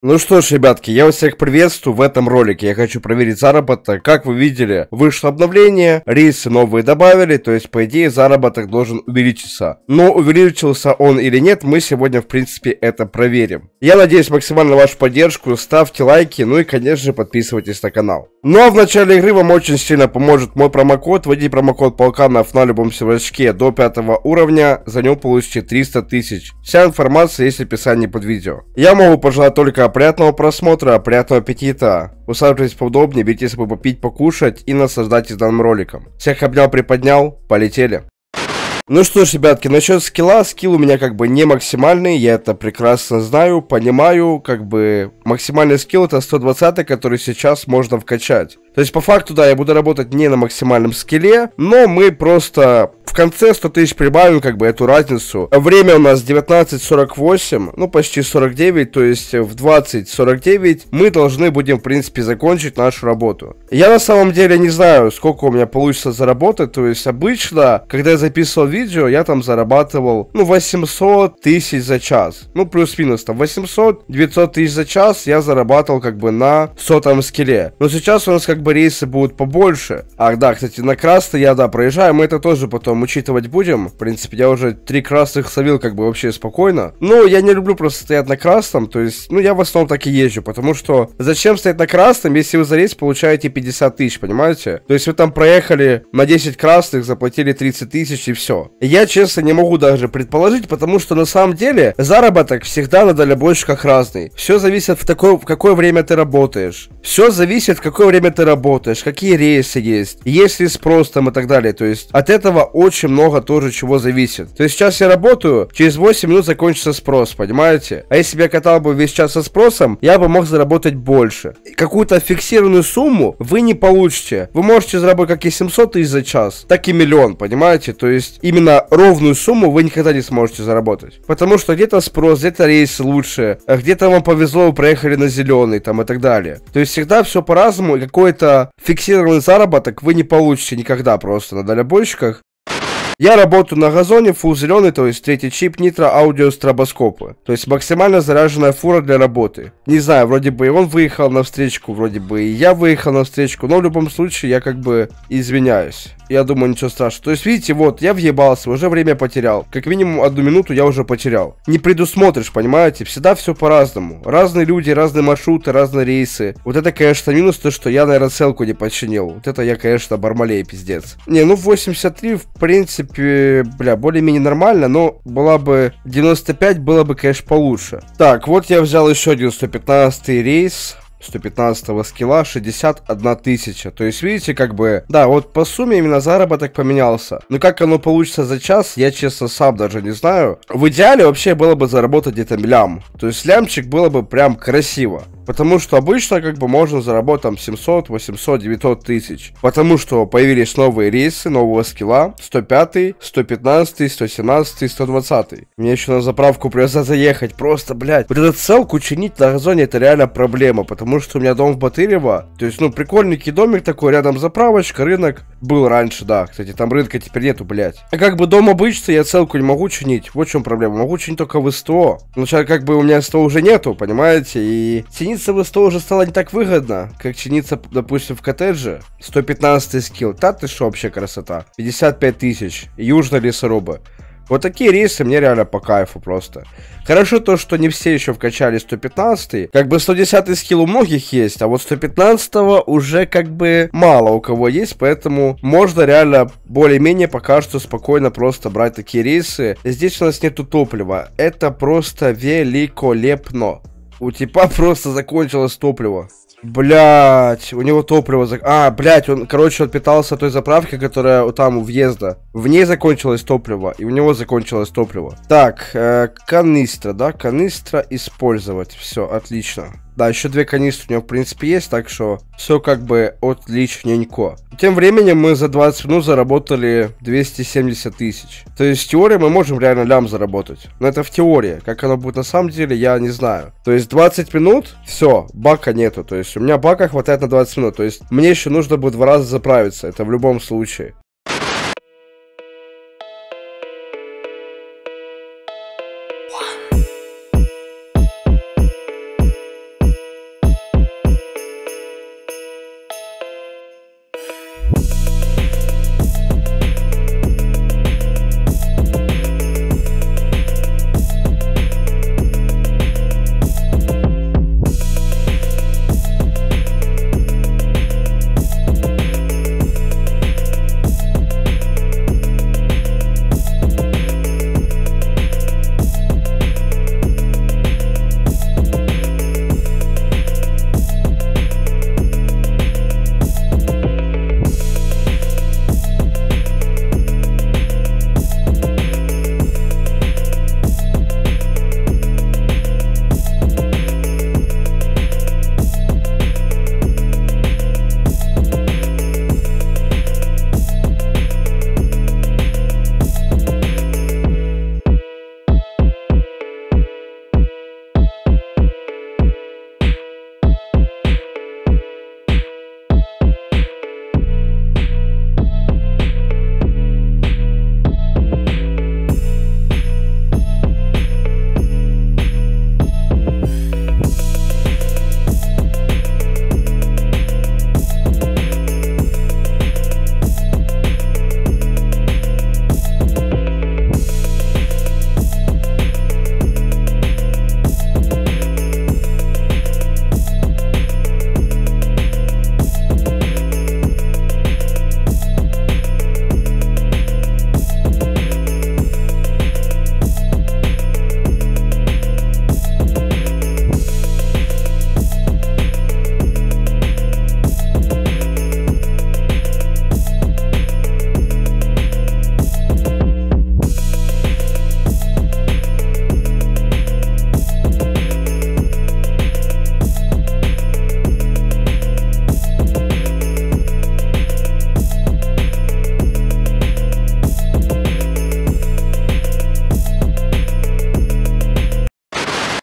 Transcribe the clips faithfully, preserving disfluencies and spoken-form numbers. Ну что ж, ребятки, я вас всех приветствую. В этом ролике я хочу проверить заработок. Как вы видели, вышло обновление, рейсы новые добавили, то есть, по идее, заработок должен увеличиться. Но увеличился он или нет, мы сегодня, в принципе, это проверим. Я надеюсь максимально на вашу поддержку, ставьте лайки, ну и, конечно же, подписывайтесь на канал. Ну а в начале игры вам очень сильно поможет мой промокод. Вводите промокод Полканов на любом сервачке до пятого уровня, за него получите триста тысяч. Вся информация есть в описании под видео. Я могу пожелать только приятного просмотра, приятного аппетита. Усаживайтесь поудобнее, берите с собой попить, покушать и наслаждайтесь данным роликом. Всех обнял, приподнял, полетели. Ну что ж, ребятки, насчет скилла, скилл у меня как бы не максимальный, я это прекрасно знаю, понимаю, как бы максимальный скилл это сто двадцать, который сейчас можно вкачать. То есть по факту, да, я буду работать не на максимальном скилле, но мы просто в конце сто тысяч прибавим как бы эту разницу. Время у нас девятнадцать сорок восемь, ну почти сорок девять, то есть в двадцать сорок девять мы должны будем в принципе закончить нашу работу. Я на самом деле не знаю, сколько у меня получится заработать, то есть обычно, когда я записывал видео, я там зарабатывал, ну, восемьсот тысяч за час, ну, плюс-минус там восемьсот-девятьсот тысяч за час я зарабатывал как бы на сотом скилле, но сейчас у нас как Как бы рейсы будут побольше. Ах да, кстати, на красный я, да, проезжаю. Мы это тоже потом учитывать будем. В принципе, я уже три красных словил как бы вообще спокойно. Но я не люблю просто стоять на красном. То есть, ну, я в основном так и езжу. Потому что зачем стоять на красном, если вы за рейс получаете пятьдесят тысяч, понимаете? То есть, вы там проехали на десять красных, заплатили тридцать тысяч и все. Я, честно, не могу даже предположить, потому что на самом деле заработок всегда на дальнобойщиках разный. Все зависит в, такое, в какое время ты работаешь. Все зависит в какое время ты работаешь, какие рейсы есть, есть ли спрос там и так далее, то есть от этого очень много тоже чего зависит. То есть сейчас я работаю, через восемь минут закончится спрос, понимаете? А если бы я катал бы весь час со спросом, я бы мог заработать больше. Какую-то фиксированную сумму вы не получите. Вы можете заработать как и семьсот тысяч за час, так и миллион, понимаете? То есть именно ровную сумму вы никогда не сможете заработать. Потому что где-то спрос, где-то рейсы лучше, где-то вам повезло, вы проехали на зеленый там и так далее. То есть всегда все по-разному, и какой-то фиксированный заработок вы не получите никогда просто на дальнобойщиках. Я работаю на газоне, фул зеленый, то есть третий чип, нитро, аудио, стробоскопы. То есть максимально заряженная фура для работы. Не знаю, вроде бы и он выехал на встречку, вроде бы и я выехал на встречку, но в любом случае я как бы извиняюсь. Я думаю, ничего страшного. То есть, видите, вот, я въебался, уже время потерял. Как минимум одну минуту я уже потерял. Не предусмотришь, понимаете? Всегда все по-разному. Разные люди, разные маршруты, разные рейсы. Вот это, конечно, минус то, что я, наверное, целку не подчинил. Вот это я, конечно, бармалей, пиздец. Не, ну восемьдесят три, в принципе, бля, более-менее нормально, но была бы девяносто пять, было бы, конечно, получше. Так, вот я взял еще один сто пятнадцатый рейс. сто пятнадцатого скилла, шестьдесят одна тысяча. То есть, видите, как бы, да, вот по сумме именно заработок поменялся. Но как оно получится за час, я, честно, сам даже не знаю. В идеале вообще было бы заработать где-то лям. То есть, лямчик было бы прям красиво. Потому что обычно, как бы, можно заработать там семьсот, восемьсот, девятьсот тысяч. Потому что появились новые рейсы, нового скилла. сто пятый, сто пятнадцатый, сто семнадцатый, сто двадцатый. Мне еще на заправку придется заехать. Просто, блядь. Вот эту целку чинить на газоне, это реально проблема. Потому что у меня дом в Батырево. То есть, ну, прикольненький домик такой. Рядом заправочка, рынок. Был раньше, да. Кстати, там рынка теперь нету, блядь. А как бы дом обычный, я целку не могу чинить. Вот в чем проблема. Могу чинить только в СТО. Но сейчас, как бы, у меня СТО уже нету, понимаете? И чинить в СТО уже стало не так выгодно, как чиниться, допустим, в коттедже. сто пятнадцатый скилл. Та ты шо, вообще красота. пятьдесят пять тысяч. Южные лесорубы. Вот такие рейсы мне реально по кайфу просто. Хорошо то, что не все еще вкачали сто пятнадцатый. Как бы сто десятый скилл у многих есть, а вот сто пятнадцатого уже как бы мало у кого есть, поэтому можно реально более-менее пока что спокойно просто брать такие рейсы. Здесь у нас нету топлива. Это просто великолепно. У типа просто закончилось топливо. Блять, у него топливо зак... А, блять, он, короче, он питался той заправки, которая вот там у въезда. В ней закончилось топливо, и у него закончилось топливо. Так, э, канистра, да, канистра использовать. Все, отлично. Да, еще две канистры у него, в принципе, есть, так что все как бы отличненько. Тем временем мы за двадцать минут заработали двести семьдесят тысяч. То есть в теории мы можем реально лям заработать. Но это в теории. Как оно будет на самом деле, я не знаю. То есть двадцать минут, все, бака нету. То есть у меня бака хватает на двадцать минут. То есть мне еще нужно будет два раза заправиться. Это в любом случае.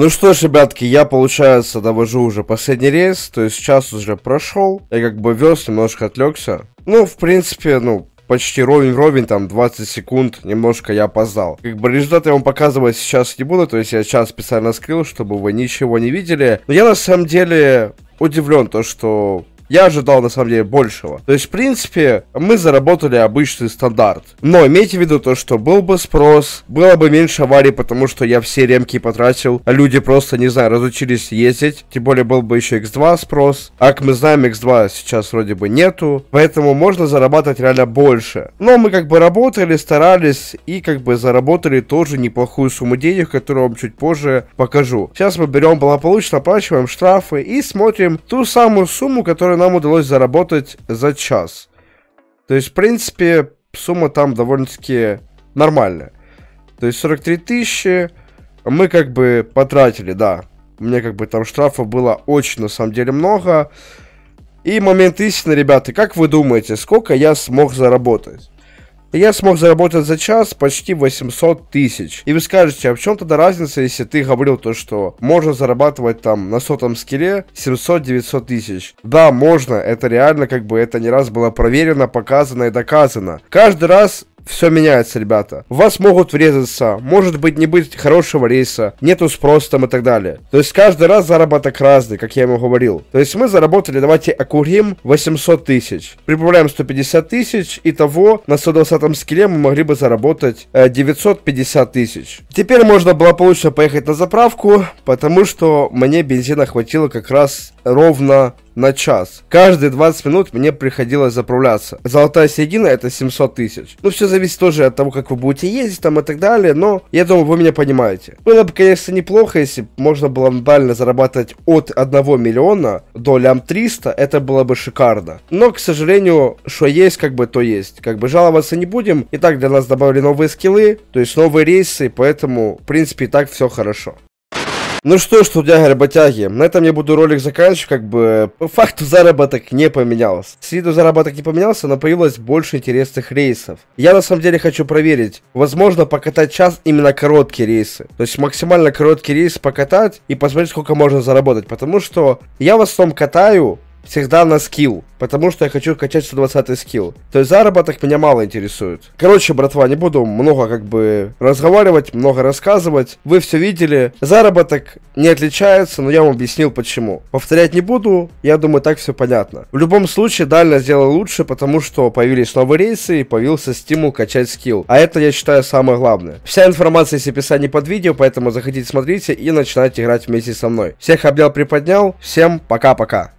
Ну что ж, ребятки, я, получается, довожу уже последний рейс, то есть час уже прошел, я как бы вез, немножко отвлекся. Ну, в принципе, ну, почти ровень-ровень, там, двадцать секунд, немножко я опоздал. Как бы результат я вам показывать сейчас не буду, то есть я час специально скрыл, чтобы вы ничего не видели. Но я, на самом деле, удивлен то, что... Я ожидал, на самом деле, большего. То есть, в принципе, мы заработали обычный стандарт. Но имейте в виду то, что был бы спрос, было бы меньше аварий, потому что я все ремки потратил. А люди просто, не знаю, разучились ездить. Тем более, был бы еще икс два спрос. А как мы знаем, икс два сейчас вроде бы нету. Поэтому можно зарабатывать реально больше. Но мы как бы работали, старались и как бы заработали тоже неплохую сумму денег, которую вам чуть позже покажу. Сейчас мы берем благополучно, оплачиваем штрафы и смотрим ту самую сумму, которую нам удалось заработать за час. То есть, в принципе, сумма там довольно-таки нормальная. То есть сорок три тысячи мы как бы потратили, да. Мне как бы там штрафов было очень, на самом деле, много. И момент истины, ребята, как вы думаете, сколько я смог заработать? Я смог заработать за час почти восемьсот тысяч. И вы скажете, а в чем тогда разница, если ты говорил то, что можно зарабатывать там на сотом скилле семьсот-девятьсот тысяч? Да, можно, это реально, как бы это не раз было проверено, показано и доказано. Каждый раз... Все меняется, ребята. В вас могут врезаться, может быть, не быть хорошего рейса, нету спроса там и так далее. То есть каждый раз заработок разный, как я ему говорил. То есть мы заработали, давайте окурим, восемьсот тысяч. Прибавляем сто пятьдесят тысяч, итого на сто двадцатом скилле мы могли бы заработать девятьсот пятьдесят тысяч. Теперь можно было получше поехать на заправку, потому что мне бензина хватило как раз ровно... на час. Каждые двадцать минут мне приходилось заправляться. Золотая середина — это семьсот тысяч. Ну, все зависит тоже от того, как вы будете ездить там и так далее, но я думаю, вы меня понимаете. Было бы, конечно, неплохо, если бы можно было нормально зарабатывать от одного миллиона до лям триста, это было бы шикарно. Но, к сожалению, что есть, как бы, то есть. Как бы жаловаться не будем. И так для нас добавили новые скиллы, то есть новые рейсы, поэтому, в принципе, и так все хорошо. Ну что ж, трудяги, работяги, на этом я буду ролик заканчивать, как бы по факту заработок не поменялся. С виду заработок не поменялся, но появилось больше интересных рейсов. Я на самом деле хочу проверить, возможно покатать час именно короткие рейсы. То есть максимально короткий рейс покатать и посмотреть, сколько можно заработать, потому что я в основном катаю... всегда на скилл, потому что я хочу качать сто двадцатый скилл. То есть заработок меня мало интересует. Короче, братва, не буду много как бы разговаривать, много рассказывать. Вы все видели. Заработок не отличается, но я вам объяснил почему. Повторять не буду, я думаю, так все понятно. В любом случае, Дально сделал лучше, потому что появились новые рейсы и появился стимул качать скилл. А это, я считаю, самое главное. Вся информация есть в описании под видео, поэтому заходите, смотрите и начинайте играть вместе со мной. Всех обнял, приподнял. Всем пока-пока.